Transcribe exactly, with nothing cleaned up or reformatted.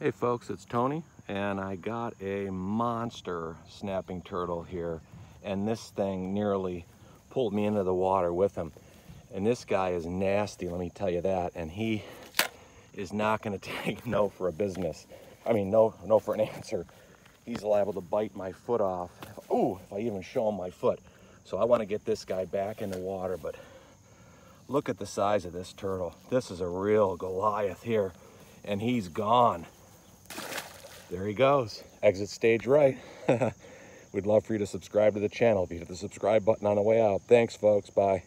Hey folks, it's Tony, and I got a monster snapping turtle here, and this thing nearly pulled me into the water with him. And this guy is nasty, let me tell you that, and he is not going to take no for a business. I mean, no, no for an answer. He's liable to bite my foot off. Ooh, if I even show him my foot. So I want to get this guy back in the water, but look at the size of this turtle. This is a real Goliath here, and he's gone. There he goes, exit stage right. We'd love for you to subscribe to the channel. If you hit the subscribe button on the way out. Thanks folks, bye.